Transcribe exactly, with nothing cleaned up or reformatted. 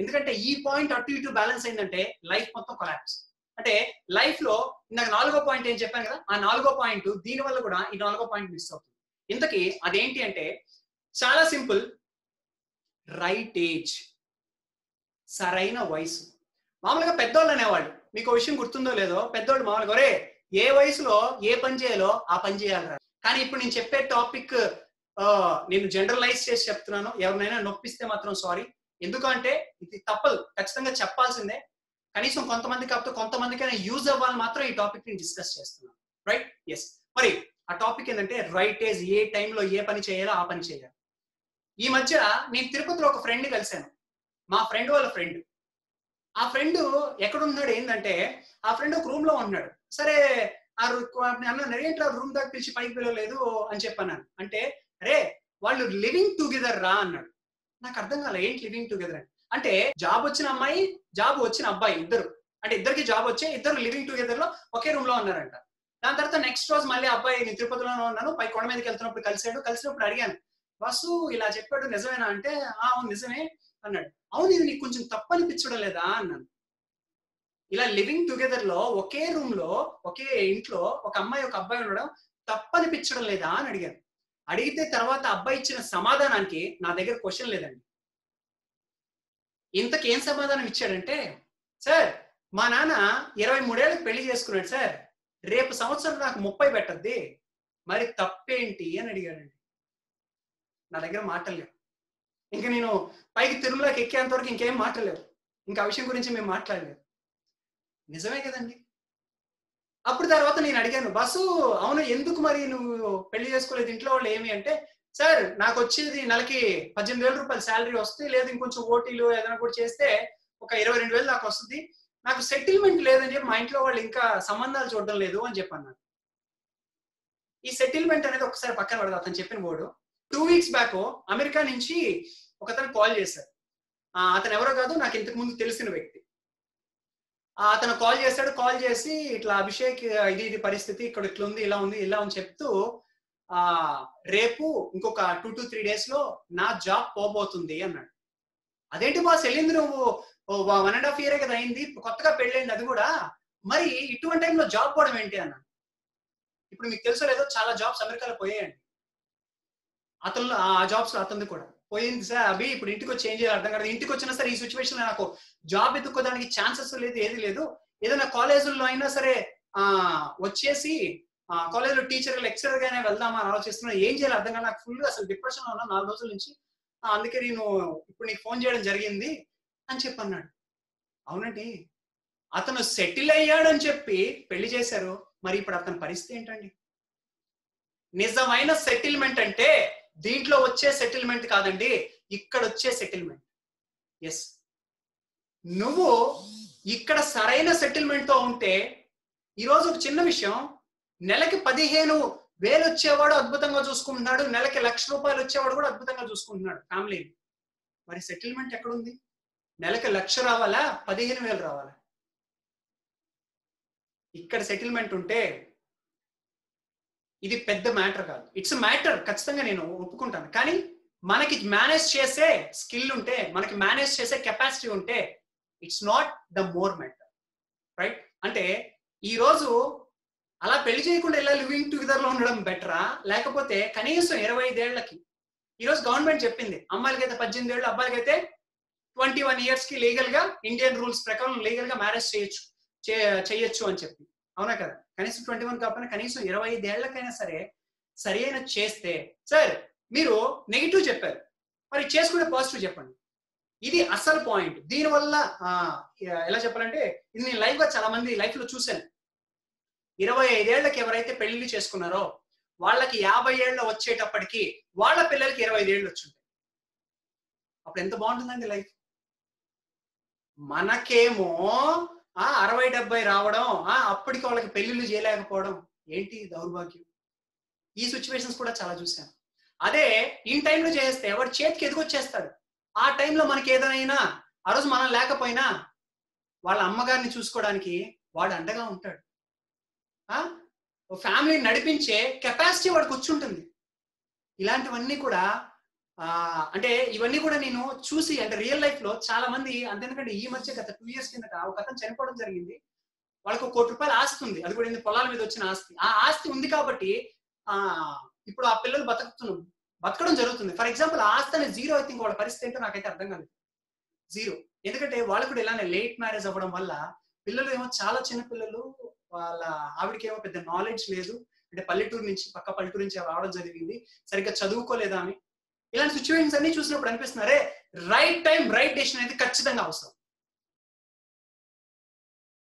ఎందుకంటే ఈ పాయింట్ అటు ఇటు బ్యాలెన్స్ అయిందంటే లైఫ్ మొత్తం కొలాప్స్. అంటే లైఫ్ లో నాకు నాలుగో పాయింట్ ఏం చెప్పాను కదా, ఆ నాలుగో పాయింట్ దీని వల్ల కూడా ఈ నాలుగో పాయింట్ మిస్ అవుతుంది. ఇంతకీ అదేంటి అంటే చాలా సింపుల్, రైట్ ఏజ్, సరైన వయసు. మామూలుగా పెద్దోళ్ళు అనేవాళ్ళు, మీకు విషయం గుర్తుందో లేదో, పెద్దోళ్ళు మామూలుగా ఒరే ఏ వయసులో ఏ పని చేయాలో ఆ పని చేయాలరా. కానీ ఇప్పుడు నేను చెప్పే టాపిక్ నేను జనరలైజ్ చేసి చెప్తున్నాను, ఎవరినైనా నొప్పిస్తే మాత్రం సారీ, ఎందుకంటే ఇది తప్పదు, ఖచ్చితంగా చెప్పాల్సిందే. కనీసం కొంతమంది కాకపోతే కొంతమందికైనా యూజ్ అవ్వాలని మాత్రం ఈ టాపిక్ ని డిస్కస్ చేస్తున్నాను, రైట్? ఎస్, మరి ఆ టాపిక్ ఏంటంటే రైట్ ఏజ్, ఏ టైంలో ఏ పని చేయాలో ఆ పని చేయాలి. ఈ మధ్య నేను తిరుపతిలో ఒక ఫ్రెండ్ కలిశాను, మా ఫ్రెండ్ వాళ్ళ ఫ్రెండ్. ఆ ఫ్రెండ్ ఎక్కడున్నాడు ఏంటంటే ఆ ఫ్రెండ్ ఒక రూమ్ లో ఉంటున్నాడు. సరే ఆ అన్నాను, ఏంటి ఆ రూమ్ దాకా పిలిచి పైకి పిలవలేదు అని చెప్పన్నాను. అంటే అరే వాళ్ళు లివింగ్ టుగెదర్ రా అన్నాడు. నాకు అర్థం కాలే ఏంటి లివింగ్ టుగెదర్ అని. అంటే జాబ్ వచ్చిన అమ్మాయి, జాబ్ వచ్చిన అబ్బాయి ఇద్దరు, అంటే ఇద్దరికి జాబ్ వచ్చే ఇద్దరు లివింగ్ టుగెదర్ లో ఒకే రూమ్ లో ఉన్నారంట. దాని తర్వాత నెక్స్ట్ రోజు మళ్ళీ అబ్బాయి నేను తిరుపతిలోనే ఉన్నాను, పై కొండ మీదకి వెళ్తున్నప్పుడు కలిసాడు. కలిసినప్పుడు అడిగాను, వాసు ఇలా చెప్పాడు నిజమేనా అంటే, ఆ నిజమే అన్నాడు. అవును ఇది నీకు కొంచెం తప్పు అనిపించడం లేదా అన్నాను. ఇలా లివింగ్ టుగెదర్ లో ఒకే రూమ్ లో ఒకే ఇంట్లో ఒక అమ్మాయి ఒక అబ్బాయి ఉండడం తప్పు అనిపించడం లేదా అని అడిగాను. అడిగితే తర్వాత అబ్బాయి ఇచ్చిన సమాధానానికి నా దగ్గర క్వశ్చన్ లేదండి. ఇంతకేం సమాధానం ఇచ్చాడంటే, సార్ మా నాన్న ఇరవై మూడేళ్ళకి పెళ్లి చేసుకున్నాడు సార్, రేపు సంవత్సరం నాకు ముప్పై పెట్టద్ది, మరి తప్పేంటి అని అడిగాడండి. నా దగ్గర మాటలేవు, ఇంకా నేను పైకి తిరుమలకి ఎక్కేంత వరకు ఇంకేం మాట్లాడలేవు, ఇంకా ఆ విషయం గురించి మేము మాట్లాడలేదు. నిజమే కదండి. అప్పుడు తర్వాత నేను అడిగాను, బస్సు అవును ఎందుకు మరి నువ్వు పెళ్లి చేసుకోలేదు, ఇంట్లో వాళ్ళు ఏమి అంటే, సార్ నాకు వచ్చేది నెలకి పద్దెనిమిది వేల రూపాయలు శాలరీ వస్తే, లేదు ఇంకొంచెం ఓటీలు ఏదైనా కూడా చేస్తే ఒక ఇరవై రెండు వేలు నాకు వస్తుంది, నాకు సెటిల్మెంట్ లేదని చెప్పి మా ఇంట్లో వాళ్ళు ఇంకా సంబంధాలు చూడడం లేదు అని చెప్పాను. ఈ సెటిల్మెంట్ అనేది ఒకసారి పక్కన పడదు. అతను చెప్పిన board two weeks back America నుంచి ఒకతను కాల్ చేశాడు. అతను ఎవరో కాదు, నాకు ఇంతకు ముందు తెలిసిన వ్యక్తి. అతను కాల్ చేశాడు, కాల్ చేసి ఇట్లా అభిషేక్ ఇది ఇది పరిస్థితి ఇక్కడ ఇట్లా ఉంది ఇలా ఉంది ఇలా అని చెప్తూ, ఆ రేపు ఇంకొక టూ టు త్రీ డేస్ లో నా జాబ్ పోబోతుంది అన్నాడు. అదేంటి బాస్ వెళ్ళింది నువ్వు వన్ అండ్ హాఫ్ ఇయరే కదా అయింది, కొత్తగా పెళ్ళైంది, అది కూడా మరి ఇటువంటి టైంలో జాబ్ పోవడం ఏంటి అన్నాడు. ఇప్పుడు మీకు తెలుసో లేదో చాలా జాబ్స్ అమెరికాలో పోయాయండి, అతను ఆ జాబ్స్ అతను కూడా పోయింది. సార్ అభి ఇప్పుడు ఇంటికి వచ్చి ఏం చేయాలి అర్థం కాదు, ఇంటికి వచ్చినా సరే ఈ సిచ్యువేషన్ లో నాకు జాబ్ ఎత్తుక్కోవడానికి ఛాన్సెస్ లేదు, ఏది లేదు. ఏదైనా కాలేజీల్లో అయినా సరే ఆ వచ్చేసి కాలేజ్లో టీచర్ లెక్చరర్ గానే వెళ్దామా అని ఆలోచిస్తున్నా, ఏం చేయాలి అర్థం కాదు, నాకు ఫుల్ అసలు డిప్రెషన్ లో ఉన్నా నాలుగు రోజుల నుంచి, అందుకే నేను ఇప్పుడు నీకు ఫోన్ చేయడం జరిగింది అని చెప్పన్నాడు. అవునండి, అతను సెటిల్ అయ్యాడని చెప్పి పెళ్లి చేశారు, మరి ఇప్పుడు అతని పరిస్థితి ఏంటండి? నిజమైన సెటిల్మెంట్ అంటే దీంట్లో వచ్చే సెటిల్మెంట్ కాదండి, ఇక్కడ వచ్చే సెటిల్మెంట్. ఎస్, నువ్వు ఇక్కడ సరైన సెటిల్మెంట్తో ఉంటే, ఈరోజు ఒక చిన్న విషయం, నెలకి పదిహేను వేలు వచ్చేవాడు అద్భుతంగా చూసుకుంటున్నాడు, నెలకి లక్ష రూపాయలు వచ్చేవాడు కూడా అద్భుతంగా చూసుకుంటున్నాడు ఫ్యామిలీని. మరి సెటిల్మెంట్ ఎక్కడుంది? నెలకి లక్ష రావాలా, పదిహేను వేలు రావాలా? ఇక్కడ సెటిల్మెంట్ ఉంటే ఇది పెద్ద మ్యాటర్ కాదు. ఇట్స్ మ్యాటర్, ఖచ్చితంగా నేను ఒప్పుకుంటాను. కానీ మనకి మేనేజ్ చేసే స్కిల్ ఉంటే, మనకి మేనేజ్ చేసే కెపాసిటీ ఉంటే, it's not the more matter, right? అంటే ఈరోజు అలా పెళ్లి చేయకుండా ఇలా లివింగ్ టుగెదర్లో ఉండడం బెటరా, లేకపోతే కనీసం ఇరవై ఐదేళ్లకి, ఈరోజు గవర్నమెంట్ చెప్పింది అమ్మాయిలకైతే పద్దెనిమిది ఏళ్ళు, అబ్బాయిలకైతే ట్వంటీ వన్ ఇయర్స్కి లీగల్గా ఇండియన్ రూల్స్ ప్రకారం లీగల్గా మ్యారేజ్ చేయొచ్చు చేయొచ్చు అని చెప్పి, అవునా కదా? కనీసం ట్వంటీ వన్ కాకపోయినా కనీసం ఇరవై ఐదేళ్లకైనా సరే సరి అయిన చేస్తే. సార్ మీరు నెగిటివ్ చెప్పారు, మరి చేసుకునే పాజిటివ్ చెప్పండి, ఇది అసలు పాయింట్. దీనివల్ల ఎలా చెప్పాలంటే, ఇది నేను లైఫ్గా చాలా మంది లైఫ్లో చూశాను. ఇరవై ఐదేళ్లకి ఎవరైతే పెళ్లిళ్ళు చేసుకున్నారో వాళ్ళకి యాభై ఏళ్ళ వచ్చేటప్పటికి వాళ్ళ పిల్లలకి ఇరవై ఐదేళ్ళు వచ్చుంటాయి. అప్పుడు ఎంత బాగుంటుందండి లైఫ్. మనకేమో ఆ అరవై డెబ్బై రావడం, ఆ అప్పటికి వాళ్ళకి పెళ్లిళ్ళు చేయలేకపోవడం, ఏంటి దౌర్భాగ్యం. ఈ సిచ్యువేషన్స్ కూడా చాలా చూశాను. అదే ఈ టైంలో చేస్తే ఎవరి చేతికి ఎదుగొచ్చేస్తాడు. ఆ టైంలో మనకి ఏదైనా ఆ రోజు మనం లేకపోయినా వాళ్ళ అమ్మగారిని చూసుకోవడానికి వాడు అండగా ఉంటాడు, ఫ్యామిలీని నడిపించే కెపాసిటీ వాడికి వచ్చి ఉంటుంది. ఇలాంటివన్నీ కూడా అంటే ఇవన్నీ కూడా నేను చూసి అంటే రియల్ లైఫ్ లో చాలా మంది అంతేందుకంటే ఈ మధ్య గత టూ ఇయర్స్ కిందట ఒక అతను చనిపోవడం జరిగింది. వాళ్ళకు కోటి రూపాయల ఆస్తి ఉంది, అది కూడా పొలాల మీద వచ్చిన ఆస్తి. ఆ ఆస్తి ఉంది కాబట్టి ఆ ఇప్పుడు ఆ పిల్లలు బతుకుతున్నారు, బతకడం జరుగుతుంది. ఫర్ ఎగ్జాంపుల్ ఆస్తి అనేది జీరో అయితే ఇంకో వాళ్ళ పరిస్థితి ఏంటో నాకైతే అర్థం కాలేదు, జీరో. ఎందుకంటే వాళ్ళు కూడా ఇలానే లేట్ మ్యారేజ్ అవ్వడం వల్ల పిల్లలు ఏమో చాలా చిన్న పిల్లలు, వాళ్ళ ఆవిడకేమో పెద్ద నాలెడ్జ్ లేదు, అంటే పల్లెటూరు నుంచి పక్క పల్లెటూరు నుంచి రావడం జరిగింది, సరిగ్గా చదువుకోలేదా అని. ఇలాంటి సిచ్యువేషన్స్ అన్ని చూసినప్పుడు అనిపిస్తున్నారే రైట్ టైం రైట్ డెసిషన్ అనేది ఖచ్చితంగా అవసరం.